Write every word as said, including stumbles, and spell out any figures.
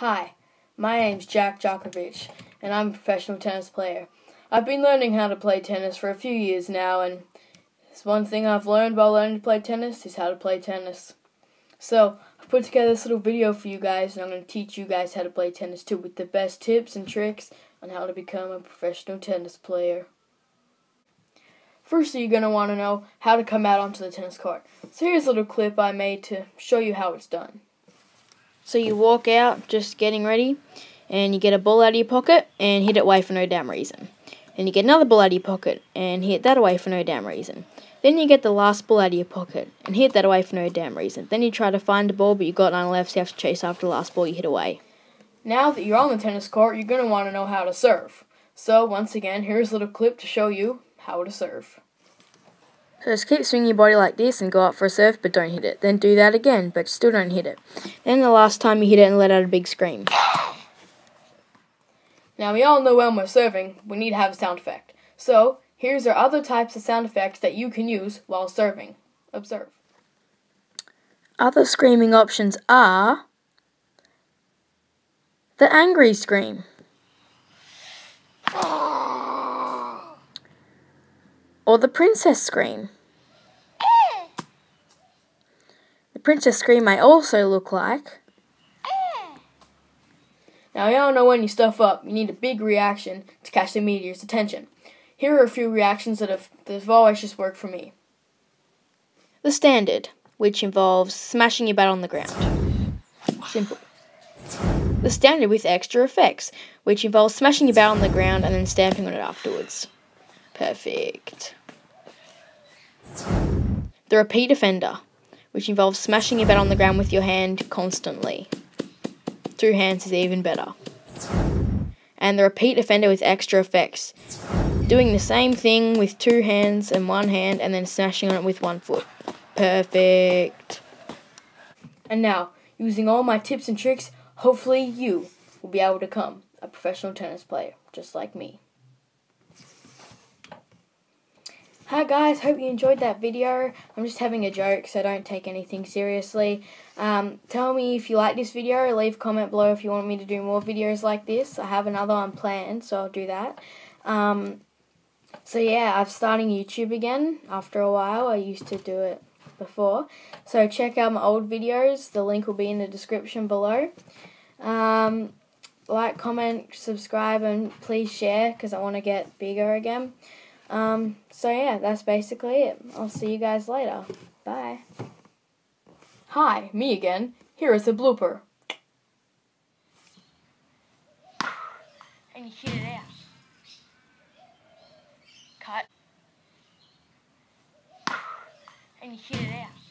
Hi, my name's Jack Djokovic, and I'm a professional tennis player. I've been learning how to play tennis for a few years now, and one thing I've learned while learning to play tennis is how to play tennis. So, I've put together this little video for you guys, and I'm going to teach you guys how to play tennis too, with the best tips and tricks on how to become a professional tennis player. Firstly, you're going to want to know how to come out onto the tennis court. So here's a little clip I made to show you how it's done. So you walk out, just getting ready, and you get a ball out of your pocket and hit it away for no damn reason. Then you get another ball out of your pocket and hit that away for no damn reason. Then you get the last ball out of your pocket and hit that away for no damn reason. Then you try to find the ball, but you got none left, so you have to chase after the last ball you hit away. Now that you're on the tennis court, you're going to want to know how to serve. So once again, here's a little clip to show you how to serve. So just keep swinging your body like this and go up for a serve, but don't hit it. Then do that again, but still don't hit it. Then the last time you hit it and let out a big scream. Now we all know when we're serving, we need to have a sound effect. So here's our other types of sound effects that you can use while serving. Observe. Other screaming options are the angry scream, or the princess scream. The princess scream may also look like... Now you all know when you stuff up, you need a big reaction to catch the media's attention. Here are a few reactions that have, that have always just worked for me. The standard, which involves smashing your bat on the ground. Simple. The standard with extra effects, which involves smashing your bat on the ground and then stamping on it afterwards. Perfect. The repeat offender, which involves smashing your bat on the ground with your hand constantly. Two hands is even better. And the repeat offender with extra effects, doing the same thing with two hands and one hand and then smashing on it with one foot. Perfect. And now, using all my tips and tricks, hopefully you will be able to become a professional tennis player, just like me. Hi guys, hope you enjoyed that video. I'm just having a joke, so don't take anything seriously. Um, tell me if you like this video. Leave a comment below if you want me to do more videos like this. I have another one planned, so I'll do that. Um, so yeah, I'm starting YouTube again after a while. I used to do it before. So check out my old videos. The link will be in the description below. Um, like, comment, subscribe, and please share because I want to get bigger again. Um, so yeah, that's basically it. I'll see you guys later. Bye. Hi, me again. Here is a blooper. And you shoot it out. Cut. And you shoot it out.